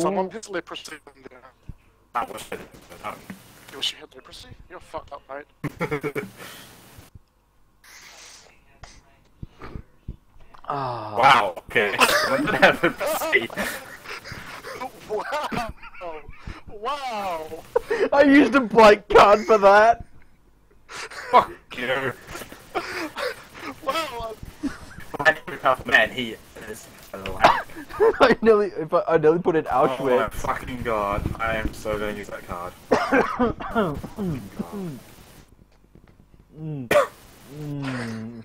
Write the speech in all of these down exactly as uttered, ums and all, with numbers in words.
some of his leprosy in there. That was it. You wish you had leprosy? You're fucked up, mate. Oh. Wow, okay. I didn't have leprosy. Wow! Wow! I used a blank card for that! Fuck you! Wow! I have man, he is I nearly, if I, I nearly put in Auschwitz. Oh my fucking god, I am so gonna use that card. Oh my god.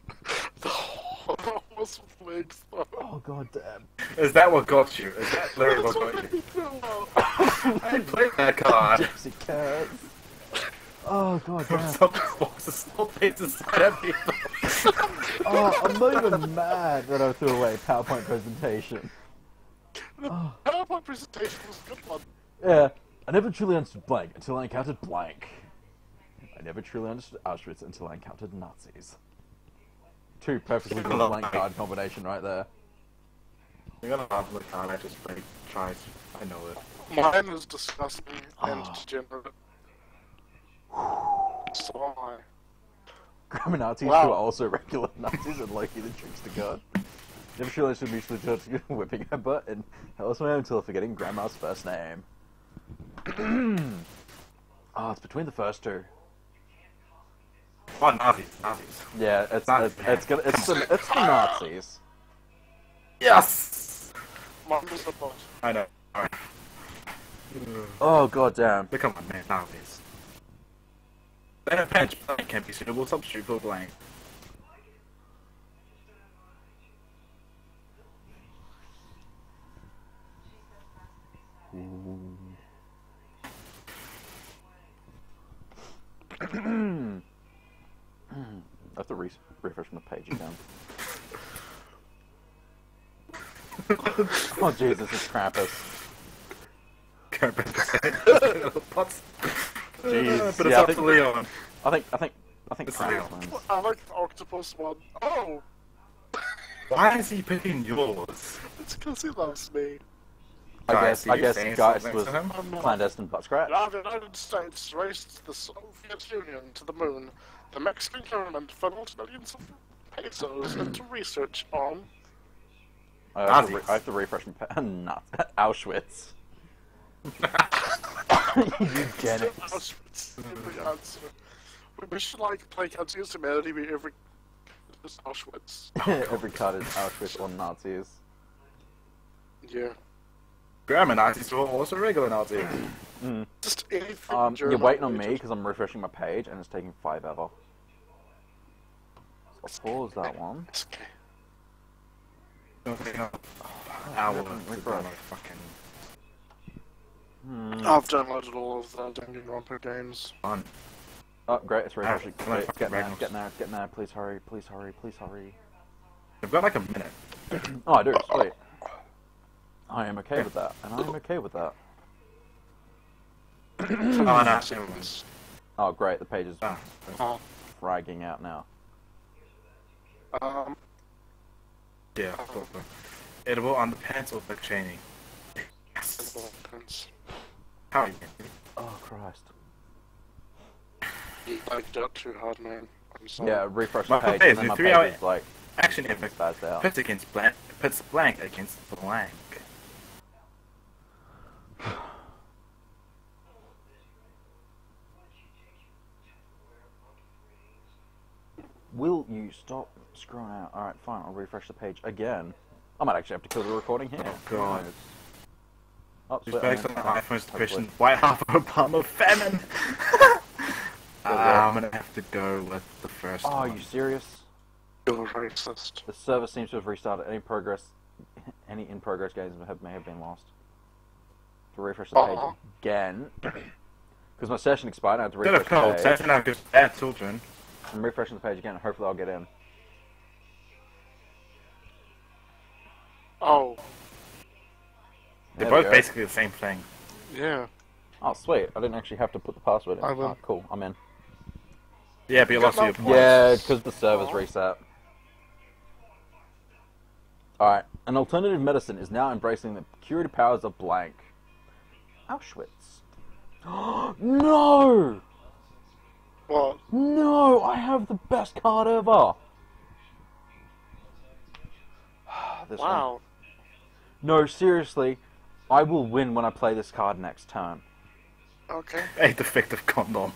That was legs though. Oh god damn. Is that what got you? Is that literally what got you? I played that card. Jessica. Oh god damn. Oh, I'm not even mad that I threw away a PowerPoint presentation. The oh. PowerPoint presentation was a good one. Yeah. I never truly understood blank until I encountered blank. I never truly understood Auschwitz until I encountered Nazis. Two perfectly good blank card combination right there. I'm gonna have the card, I just really tried. I know it. Mine is disgusting and oh. degenerate. So am I. Grammar Nazis wow. who are also regular Nazis and Loki the tricks to God. Never sure I should mutually judge whipping her butt and hell is my own until forgetting Grandma's first name. Oh, it's between the first two. Oh, Nazis, Nazis. Yeah, it's Nazis. It's, it's gonna it's the it's the Nazis. Yes. I know. All right. Oh god damn. Become a man, Nazis. Then a bench blank can be suitable substitute for blank. I have to re refresh my page again. Oh Jesus, it's Krampus. Krampus. Pots. Jeez. But it's yeah, up to Leon. I think, I think, I think Krampus wins. I like the octopus one. Oh! Why is he picking yours? It's because he loves me. I guess, I guess Geist was clandestine butt scratch. The United States raced the Soviet Union to the moon. The Mexican government funneled millions of pesos into research on... I have, to, I have to refresh my... Not Auschwitz. Eugenics. Auschwitz. We should like play Cards Against Humanity with every card is Auschwitz. Oh, every card is Auschwitz or Nazis. Yeah. Grammar Nazis or also regular Nazis. Mm. Just anything. Um, you're waiting on me because I'm refreshing my page and it's taking five ever. So I'll pause that one. It's okay. Okay. Hour oh, fucking. Hmm. I've downloaded all of the Danganronpa games. On. Oh, great, it's right. It's getting there, it's getting there, it's getting there. Please hurry, please hurry, please hurry. I've got like a minute. Oh, I do, sweet. I am okay with that, and I am okay with that. Oh, no, oh, great, the page is ah. fragging out now. Um. Yeah, um, edible underpants or back chaining? Yes. Edible underpants. How are you? Oh Christ! You biked up too hard, man. I'm sorry. Yeah, refresh my page. And then my three page is like action epic. Puts against blank. Puts blank against blank. Will you stop scrolling out? All right, fine. I'll refresh the page again. I might actually have to kill the recording here. Oh God. Nice. Who's based on the iPhone's question, why half of Obama famine? uh, I'm gonna have to go with the first oh, one. Are you serious? You're racist. The server seems to have restarted. Any progress, any in-progress games have, may have been lost. To refresh the uh -huh. page again. Because my session expired, I had to refresh the page. Session, I'm just at children. I'm refreshing the page again, and hopefully I'll get in. Oh. They're there both basically the same thing. Yeah. Oh, sweet. I didn't actually have to put the password in. I will. Oh, cool. I'm in. Yeah, but you lost your points. Yeah, because the server's oh. reset. Alright. An alternative medicine is now embracing the curative powers of blank. Auschwitz. No! What? No, I have the best card ever. This wow. One. No, seriously, I will win when I play this card next turn. Okay. A defective condom.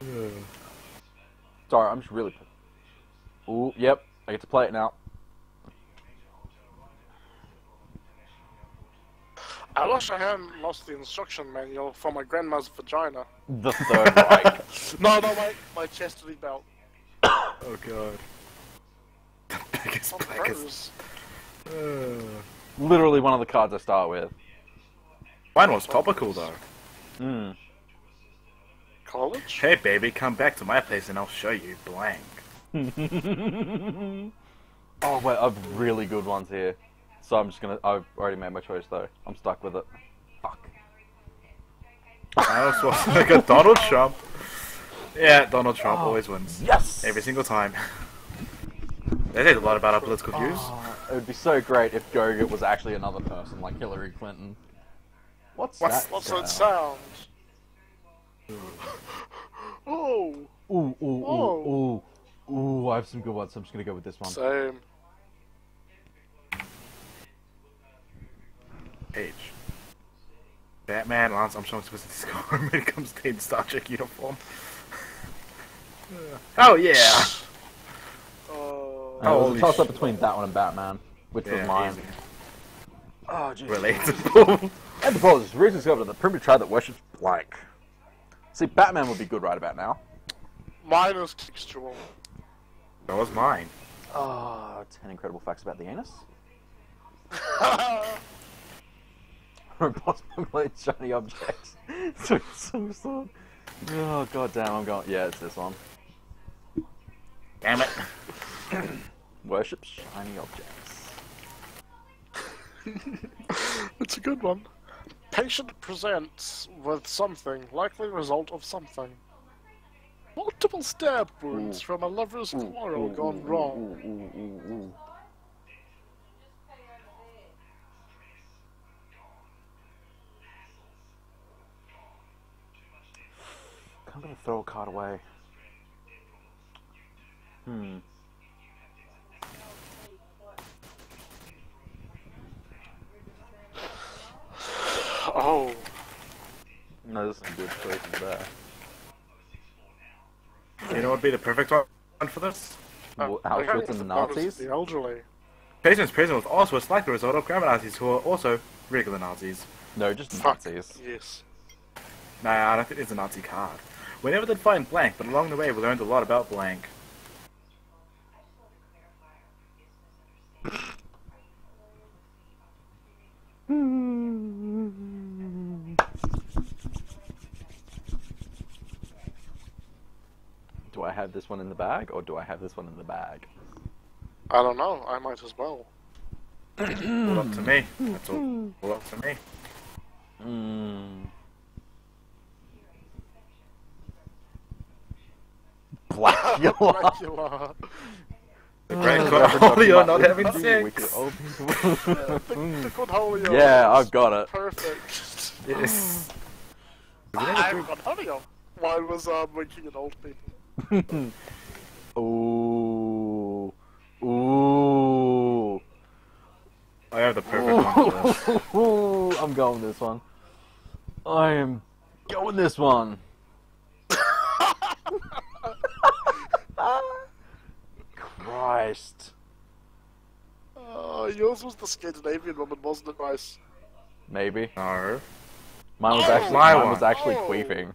Yeah. Sorry, I'm just really... Ooh, yep, I get to play it now. I wish I hadn't lost the instruction manual for my grandma's vagina. The Third Reich. No, no, my, my chastity belt. Oh god. The biggest, oh, biggest. Uh, Literally one of the cards I start with. Mine was topical though. Mm. College? Hey baby, come back to my place and I'll show you blank. Oh wait, I've really good ones here. So I'm just gonna, I've already made my choice though. I'm stuck with it. Fuck. I also like a Donald Trump. Yeah, Donald Trump oh, always wins. Yes! Every single time. They did a lot about our political views. Oh, it would be so great if Gogeta was actually another person like Hillary Clinton. What's, what's that? What's sound? that sound? Oh! Ooh, ooh, oh. ooh, ooh, ooh, I have some good ones, so I'm just gonna go with this one. Same. H. Batman, Lance Armstrong's supposed to discover when it comes to in Star Trek uniform. Oh yeah! Oh, uh, it was a toss up between that one and Batman, which yeah, was mine. Easy. Oh, jeez. Relatable. Anthropologists is recently discovered the primitive tribe that worships blank. See, Batman would be good right about now. Mine was textual. That was mine. Oh, ten incredible facts about the anus. Robots manipulate shiny objects. So some sort. Oh god damn, I'm going. Yeah, it's this one. Damn it. Worship shiny objects. It's a good one. Patient presents with something, likely result of something. Multiple stab wounds ooh. from a lover's ooh, quarrel ooh, gone ooh, wrong. Ooh, ooh, ooh, ooh. I'm gonna throw a card away. Hmm. Oh. No, there's some good choices there. You know what would be the perfect one for this? Well, Auschwitz and the Nazis? The elderly. Patients present with Auschwitz like the result of grammar Nazis who are also regular Nazis. No, just Fuck. Nazis. Yes. Nah, I don't think it's a Nazi card. We never did find blank, but along the way we learned a lot about blank. Do I have this one in the bag, or do I have this one in the bag? I don't know, I might as well. All up to me, that's all, all up to me. Mm. Blackula! The Great Good Holy Are Not Having Sex! The Good Holy Are. Yeah, I've got it. Perfect. Yes. I've got Holy Are. Why was I winking at old people? Ooh. Ooh. I have the perfect one for this. I'm going this one. I am going this one. Christ. Oh, yours was the Scandinavian woman, wasn't it, Rice? Maybe. No. Mine was oh, actually, my mine was actually oh. queefing.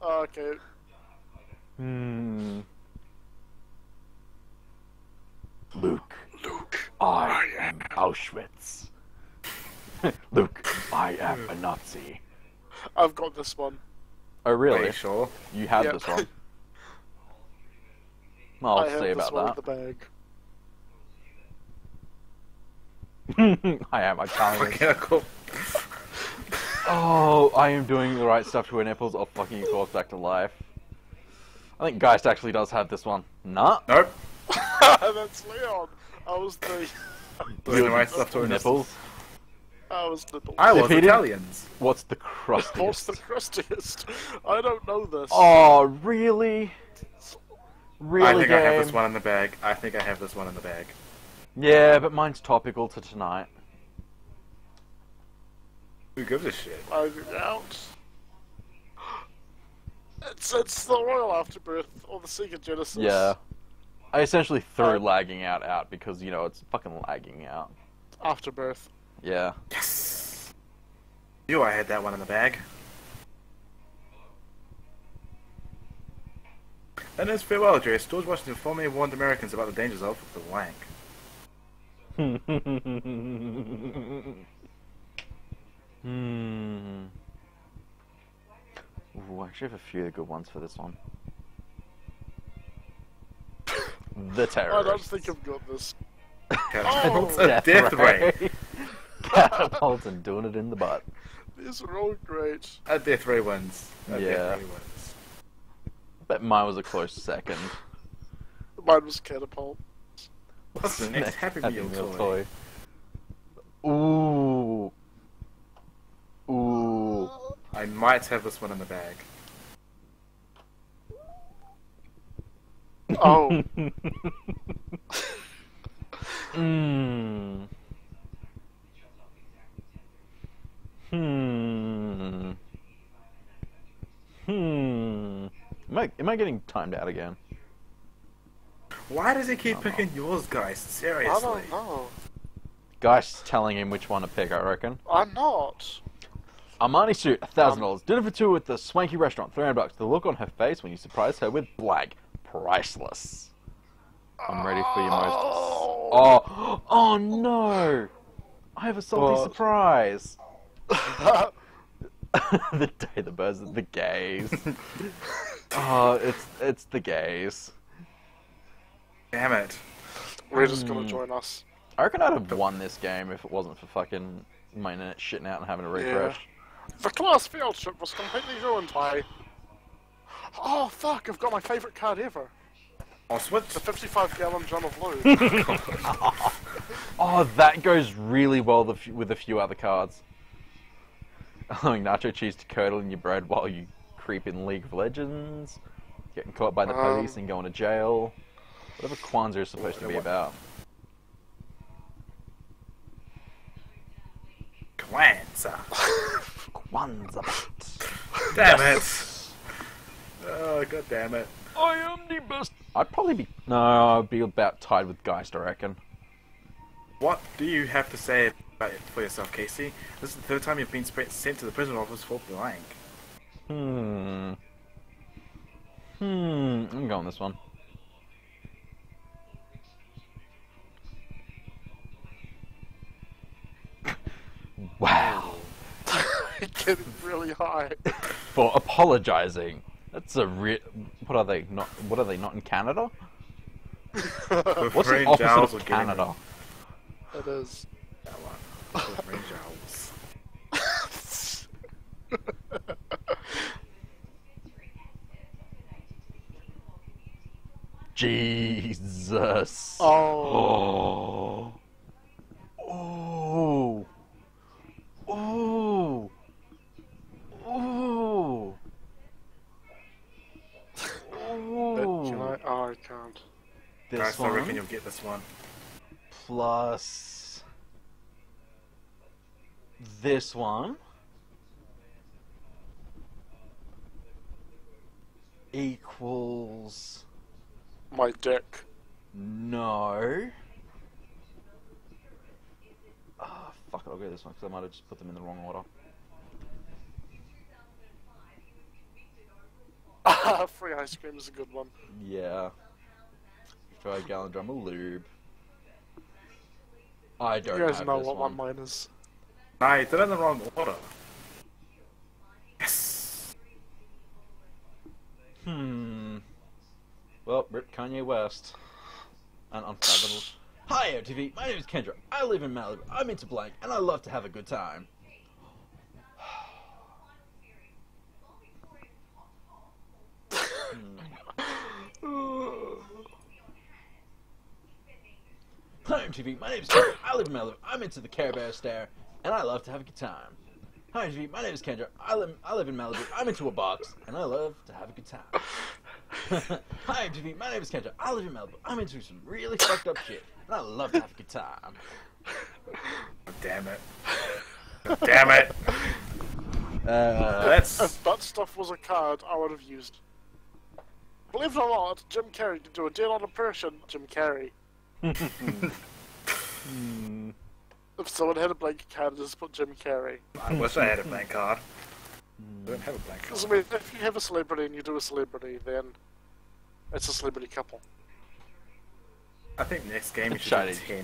Oh, okay. Hmm. Luke. Luke. I am Auschwitz. Luke, I am a Nazi. I've got this one. Oh, really? Are you sure? You have yep. this one. I'll I see about that. The bag. I am, I can't. Oh, I am doing the right stuff to win apples or fucking your corpse back to life. I think Geist actually does have this one. Nah. Nope. That's Leon. I was the... doing the right stuff to win apples. I was the I was Italians. What's the crustiest? What's the crustiest? I don't know this. Oh, really? Really, I think game. I have this one in the bag. I think I have this one in the bag. Yeah, but mine's topical to tonight. Who gives a shit? I'm out. It's, it's the royal afterbirth, or the Sega Genesis. Yeah. I essentially threw um, lagging out out because, you know, it's fucking lagging out. Afterbirth. Yeah. Yes! I knew I had that one in the bag. In his farewell address, George Washington formally warned Americans about the dangers of the wank. Hmm. Ooh, I actually have a few good ones for this one. The terrorists. I don't think I've got this. Catapult oh, death, death ray. ray. Catapult and doing it in the butt. These are all great. A death ray wins. A yeah. Death ray wins. But mine was a close second. Mine was catapult. What's the next Happy Meal, meal toy? toy? Ooh. Ooh. I might have this one in the bag. Oh. Hmm. Hmm. Hmm. Am I, am I getting timed out again? Why does he keep picking know. yours, guys? Seriously. I don't know. Guy's telling him which one to pick, I reckon. I'm not. Armani suit, a thousand dollars. Um, Dinner for two at the swanky restaurant, three hundred bucks. The look on her face when you surprise her with black. Priceless. I'm ready for your most... Oh, oh no! I have a salty well... surprise. The day the birds are the gays. Oh, it's it's the gays. Damn it. We're just gonna join us. I reckon I'd have won this game if it wasn't for fucking my internet shitting out and having a refresh. Yeah. The class field trip was completely ruined by... Oh fuck, I've got my favourite card ever. Auschwitz? The fifty-five gallon drum of blue. Oh, that goes really well with a few other cards. Allowing nacho cheese to curdle in your bread while you creep in League of Legends. Getting caught by the um, police and going to jail. Whatever Kwanzaa is supposed to be about. Kwanzaa. Kwanzaa. Damn it. Oh, god damn it. I am the best. I'd probably be... No, I'd be about tied with Geist, I reckon. What do you have to say about it for yourself, Casey? This is the third time you've been sent to the prison office for lying. Hmm. Hmm. I'm going this one. Wow. Getting really high. For apologizing. That's a real. What are they not? What are they not in Canada? What's the opposite Giles of Canada? It is. That one. Jesus. Oh. Oh. Oh. Oh. But, you know, oh, I can't. This Guys, one? I reckon you'll get this one. Plus... This one. Equals... My dick. No. Ah, oh, fuck it, I'll go this one, because I might have just put them in the wrong order. Ah, free ice cream is a good one. Yeah. five gallon drum of lube. I don't know. You guys know what one mine is. Nah, they're in the wrong order. Yes! Hmm. Well, rip Kanye West. And unfathomable. Hi, M T V. My name is Kendra. I live in Malibu. I'm into blank, and I love to have a good time. Hi, M T V. My name's Kendra. I live in Malibu. I'm into the Care Bear Stare. and I love to have a good time. Hi, G. My name is Kendra. I live, I live in Malibu. I'm into a box, and I love to have a good time. Hi, G. My name is Kendra. I live in Malibu. I'm into some really fucked up shit, and I love to have a good time. Oh, damn it. Damn it. Uh, That's... If that stuff was a card, I would have used. Believe it or not, Jim Carrey did do a deal on oppression. Jim Carrey. Hmm. If someone had a blank card, just put Jim Carrey. I wish I had a blank card. I don't have a blank card. I mean, if you have a celebrity and you do a celebrity, then it's a celebrity couple. I think next game you should Shiny. do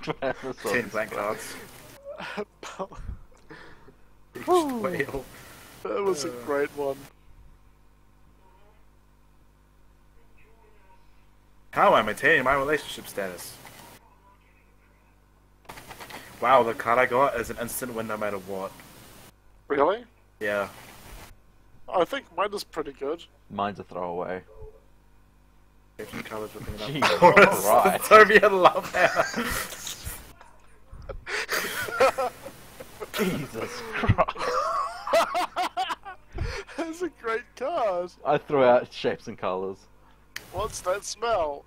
ten. ten blank cards. Whale. That was uh. a great one. How am I maintaining my relationship status? Wow, the card I got is an instant win no matter what. Really? Yeah. I think mine is pretty good. Mine's a throwaway. Colors looking up. Alright. Toby, I love that. Jesus Christ. That's a great card. I threw out shapes and colors. What's that smell?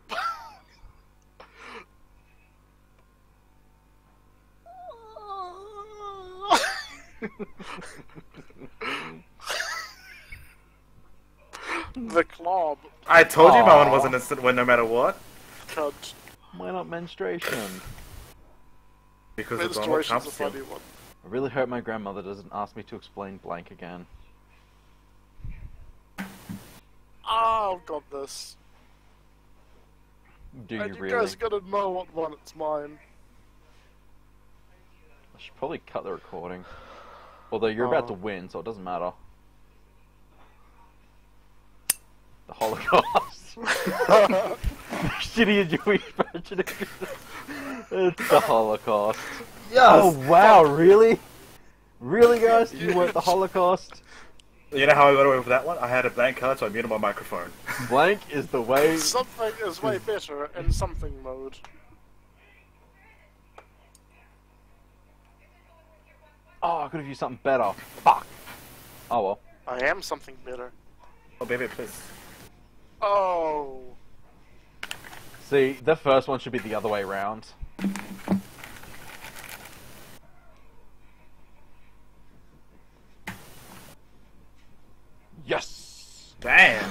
The club. I told Aww. you my one was an instant win no matter what. Cunt. Why not menstruation? Because it's Donald Trump's a funny one. I really hope my grandmother doesn't ask me to explain blank again. Oh, I've got this. Do you, and you really? You guys gotta know what one it's mine. I should probably cut the recording. Although you're oh. about to win, so it doesn't matter. The Holocaust. Shitty as you imagine it. It's the Holocaust. Yes. Oh wow, really? Really, guys? You want the Holocaust? You know how I got away with that one? I had a blank card, so I muted my microphone. Blank is the way... Something is way better in something mode. Oh, I could've used something better. Fuck. Oh well. I am something better. Oh baby, please. Oh. See, the first one should be the other way around. Yes! Damn!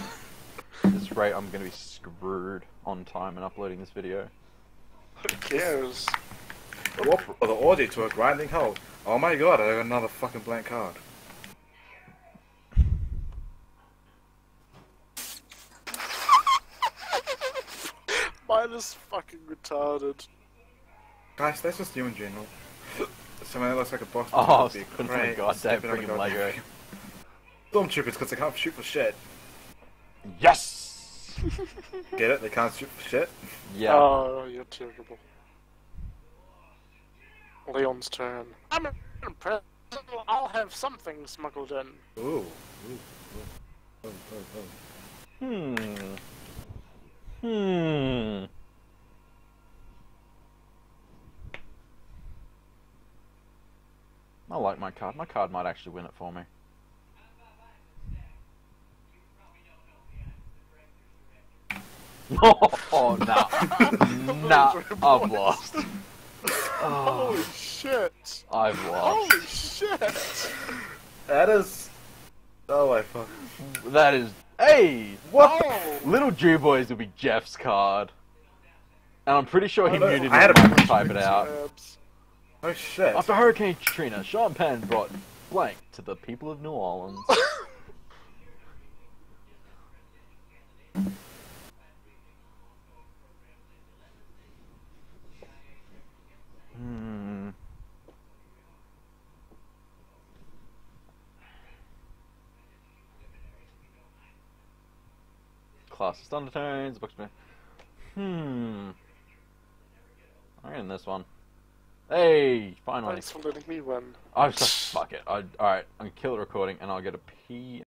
At this rate, I'm gonna be screwed on time in uploading this video. Who cares? The, the audience were grinding hell. Oh my god, I got another fucking blank card. Mine is fucking retarded. Guys, that's just you in general. Someone that looks like a box. Oh, be oh my god, damn, bring him Lego. Stormtroopers, because they can't shoot for shit. Yes! Get it? They can't shoot for shit? Yeah. Oh, you're terrible. Leon's turn. I'm impressed. I'll have something smuggled in. Ooh. Ooh. Oh, oh, oh. Hmm. Hmm. I like my card. My card might actually win it for me. Oh, no. Nah, I've lost. Oh. Holy shit. I've lost. Holy shit. That is... Oh, I fuck. That is... Hey! What? Oh. Little Jew Boys will be Jeff's card. And I'm pretty sure he oh, muted I had him to type it out. Abs. Oh, shit. After Hurricane Katrina, Sean Penn brought blank to the people of New Orleans. Hmm. Classist undertones, Boxman. Hmm. I'm in this one. Hey, finally. Thanks for letting me win. I was like, fuck it. I, all right, I'm gonna kill the recording, and I'll get a P.